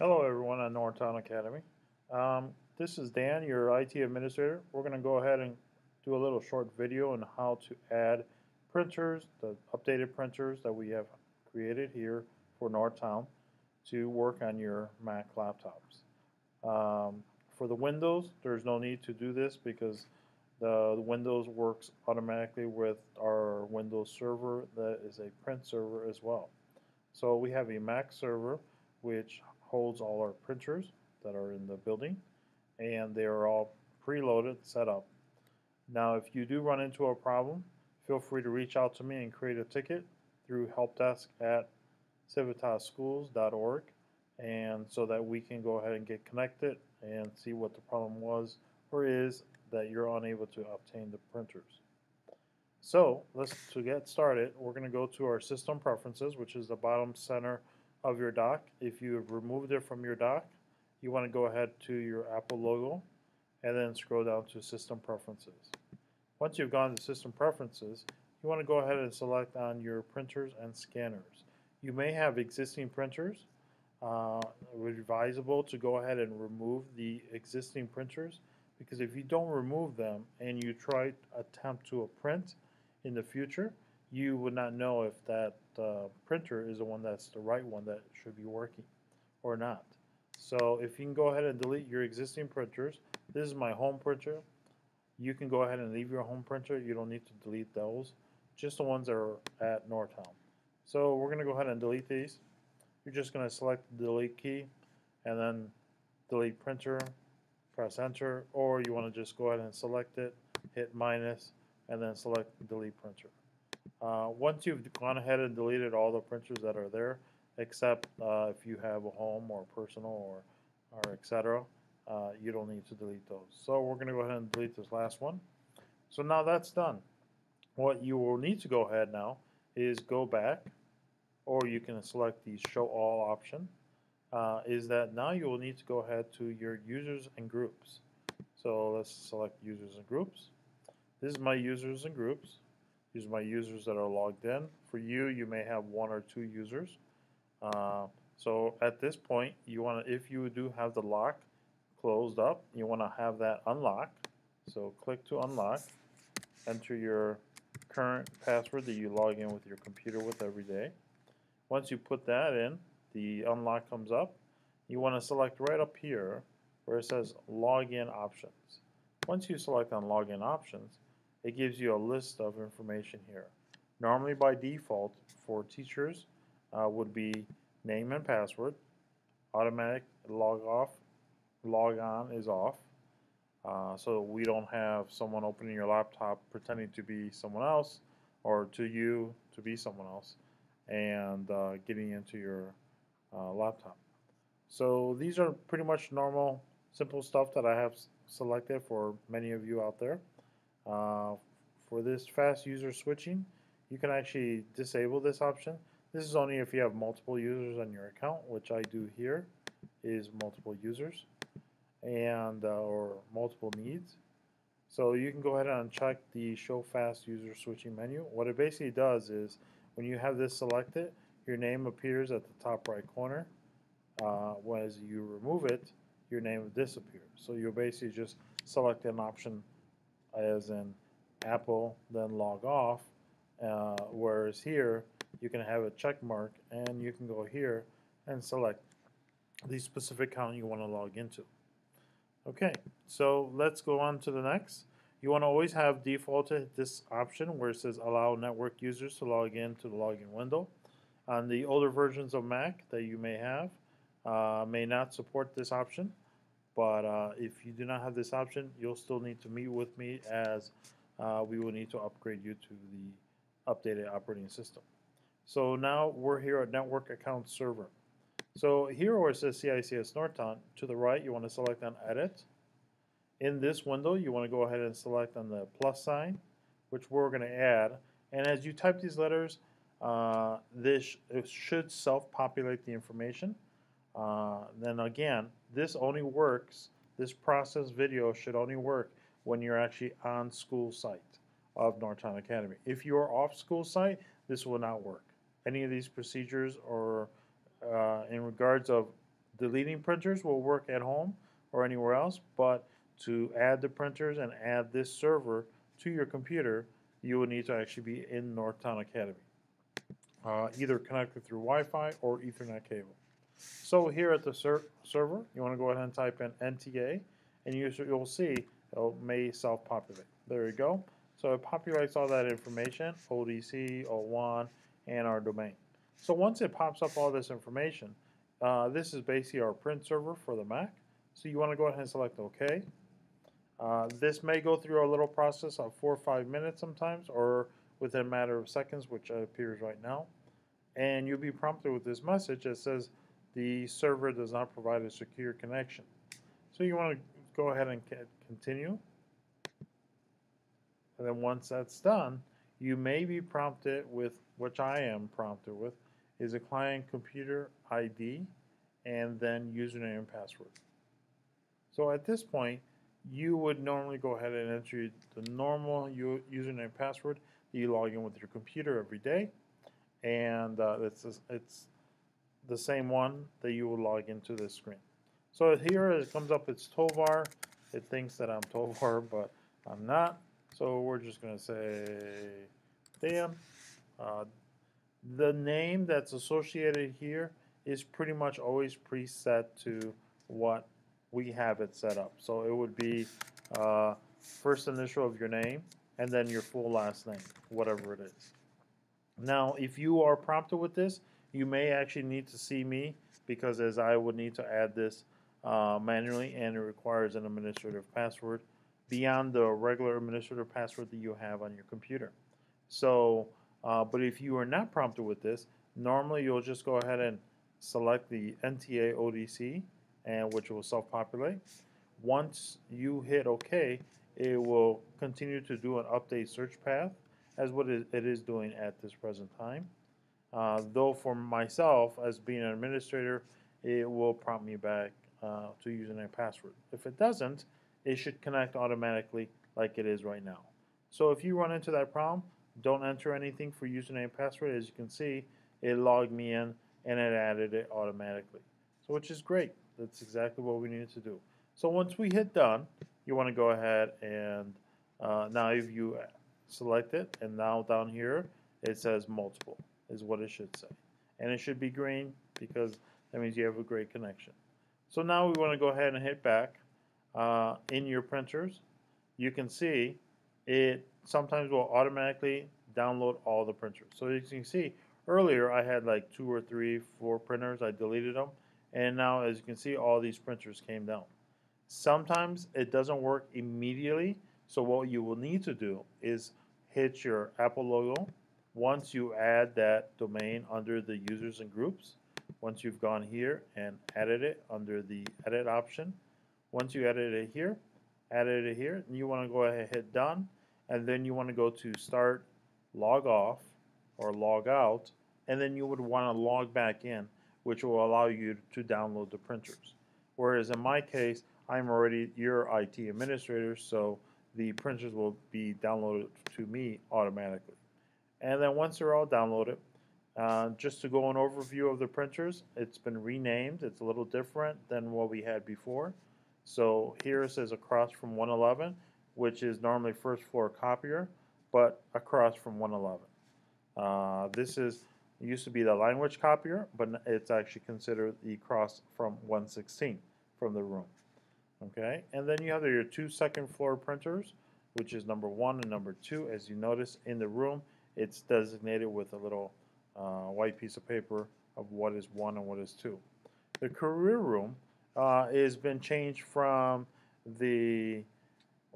Hello everyone on Northtown Academy. This is Dan, your IT administrator. We're going to go ahead and do a little short video on how to add printers, the updated printers that we have created here for Northtown to work on your Mac laptops. For the Windows, there's no need to do this because the Windows works automatically with our Windows server that is a print server as well. So we have a Mac server which holds all our printers that are in the building, and they are all preloaded, set up. Now if you do run into a problem, feel free to reach out to me and create a ticket through helpdesk@civitaschools.org, and so that we can go ahead and get connected and see what the problem was or is that you're unable to obtain the printers. So to get started, we're going to go to our system preferences, which is the bottom center of your dock. If you have removed it from your dock, you want to go ahead to your Apple logo and then scroll down to System Preferences. Once you've gone to System Preferences, you want to go ahead and select on your printers and scanners. You may have existing printers. It would be advisable to go ahead and remove the existing printers, because if you don't remove them and you try to attempt to print in the future, you would not know if that printer is the one that's the right one that should be working or not. So if you can go ahead and delete your existing printers, this is my home printer. You can go ahead and leave your home printer. You don't need to delete those, just the ones that are at Northtown. So we're going to go ahead and delete these. You're just going to select the delete key and then delete printer, press enter, or you want to just go ahead and select it, hit minus, and then select delete printer. Once you've gone ahead and deleted all the printers that are there, except if you have a home or personal or etc., you don't need to delete those. So we're going to go ahead and delete this last one. So now that's done. What you will need to go ahead now is go back, or you can select the show all option, is that now you will need to go ahead to your users and groups. So let's select users and groups. This is my users and groups. These are my users that are logged in. For you, you may have one or two users. So at this point, you want to, if you do have the lock closed up, you want to have that unlocked. So click to unlock, enter your current password that you log in with your computer with every day. Once you put that in, the unlock comes up. You want to select right up here where it says login options. Once you select on login options, it gives you a list of information here. Normally by default for teachers would be name and password, automatic log off, log on is off, so we don't have someone opening your laptop pretending to be someone else or to you to be someone else and getting into your laptop. So these are pretty much normal, simple stuff that I have selected for many of you out there. For this fast user switching, you can actually disable this option. This is only if you have multiple users on your account, which I do here, is multiple users and or multiple needs. So you can go ahead and uncheck the show fast user switching menu. What it basically does is when you have this selected, your name appears at the top right corner. As you remove it, your name disappears. So you'll basically just select an option as in Apple, then log off, whereas here you can have a check mark and you can go here and select the specific account you want to log into. Okay, so let's go on to the next. You want to always have defaulted this option where it says allow network users to log in to the login window. On the older versions of Mac that you may have, may not support this option, but if you do not have this option, you'll still need to meet with me as we will need to upgrade you to the updated operating system. So now we're here at Network Account Server. So here where it says CICS Northtown, to the right you want to select on Edit. In this window you want to go ahead and select on the plus sign, which we're going to add. And as you type these letters, it should self-populate the information. Then again, this process video should only work when you're actually on school site of Northtown Academy. If you are off school site, this will not work. Any of these procedures or in regards of The leading printers will work at home or anywhere else, but to add the printers and add this server to your computer, you will need to actually be in Northtown Academy, either connected through Wi-Fi or Ethernet cable. So here at the server, you want to go ahead and type in NTA, and you'll see it may self-populate. There you go. So it populates all that information, ODC, O1, and our domain. So once it pops up all this information, this is basically our print server for the Mac. So you want to go ahead and select OK. This may go through a little process of 4 or 5 minutes sometimes, or within a matter of seconds, which appears right now. And you'll be prompted with this message that says the server does not provide a secure connection. So you want to go ahead and continue. And then once that's done, you may be prompted with, which I am prompted with, is a client computer ID and then username and password. So at this point, you would normally go ahead and enter the normal username and password that you log in with your computer every day, and it's the same one that you will log into this screen. So here it comes up, it's Tovar. It thinks that I'm Tovar, but I'm not. So we're just going to say Dan. The name that's associated here is pretty much always preset to what we have it set up. So it would be first initial of your name and then your full last name, whatever it is. Now, if you are prompted with this, you may actually need to see me, because as I would need to add this manually, and it requires an administrative password beyond the regular administrative password that you have on your computer. So, but if you are not prompted with this, normally you'll just go ahead and select the NTA ODC, and which will self-populate. Once you hit OK, it will continue to do an update search path, as what it is doing at this present time. Though for myself, as being an administrator, it will prompt me back to username and password. If it doesn't, it should connect automatically like it is right now. So if you run into that problem, don't enter anything for username and password. As you can see, it logged me in and it added it automatically, so which is great. That's exactly what we needed to do. So once we hit done, you want to go ahead and now if you select it, and now down here it says multiple is what it should say, and it should be green because that means you have a great connection. So now we want to go ahead and hit back. In your printers, you can see it sometimes will automatically download all the printers. So as you can see, earlier I had like 2 or 3, 4 printers. I deleted them, and now as you can see, all these printers came down. Sometimes it doesn't work immediately, so what you will need to do is hit your Apple logo once you add that domain under the users and groups. Once you've gone here and added it under the edit option, once you edit it here, and you want to go ahead and hit done, and then you want to go to start, log off, or log out, and then you would want to log back in, which will allow you to download the printers. Whereas in my case, I'm already your IT administrator, so the printers will be downloaded to me automatically. And then once they're all downloaded, just to go an overview of the printers, it's been renamed. It's a little different than what we had before. So here it says across from 111, which is normally first floor copier, but across from 111. This is used to be the language copier, but it's actually considered the cross from 116 from the room. Okay, and then you have your 2 second floor printers, which is number 1 and number 2. As you notice in the room, it's designated with a little white piece of paper of what is 1 and what is 2. The career room has been changed from the,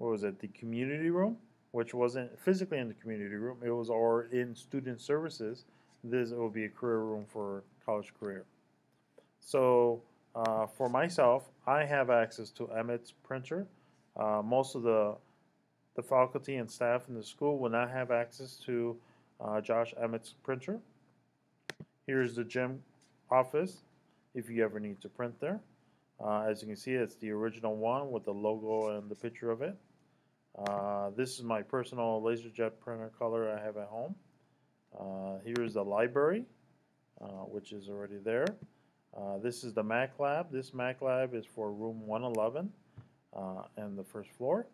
the community room, which wasn't physically in the community room. It was or in student services. This will be a career room for college career. So for myself, I have access to Emmett's printer. Most of the faculty and staff in the school will not have access to Josh Emmett's printer. Here's the gym office if you ever need to print there. As you can see, it's the original one with the logo and the picture of it. This is my personal LaserJet printer color I have at home. Here's the library, which is already there. This is the Mac lab. This Mac lab is for room 111 and the first floor.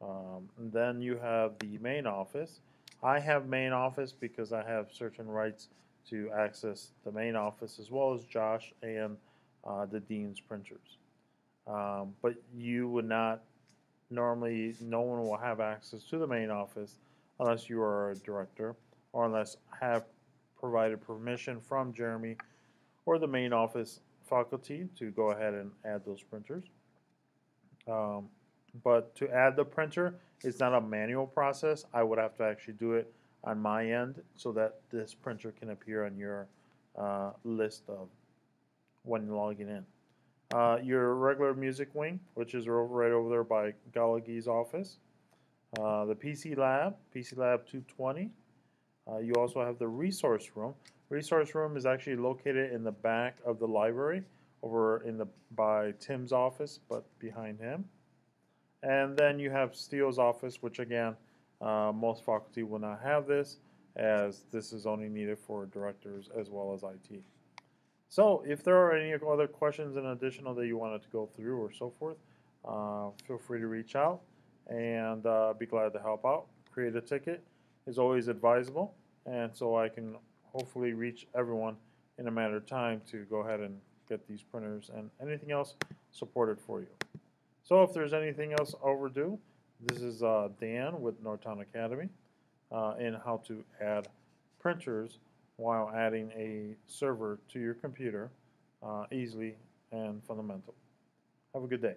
And then you have the main office. I have main office because I have certain rights to access the main office, as well as Josh and the dean's printers. But you would not normally, no one will have access to the main office unless you are a director, or unless have provided permission from Jeremy or the main office faculty to go ahead and add those printers. But to add the printer, it's not a manual process. I would have to actually do it on my end so that this printer can appear on your list of when logging in. Your regular music wing, which is right over there by Galagi's office. The PC Lab 220. You also have the resource room. Resource room is actually located in the back of the library, over in the by Tim's office, but behind him. And then you have Steele's office, which again, most faculty will not have this, as this is only needed for directors as well as IT. So if there are any other questions in additional that you wanted to go through or so forth, feel free to reach out, and be glad to help out. Create a ticket is always advisable, and so I can hopefully reach everyone in a matter of time to go ahead and get these printers and anything else supported for you. So if there's anything else overdue, this is Dan with Northtown Academy in how to add printers while adding a server to your computer easily and fundamental. Have a good day.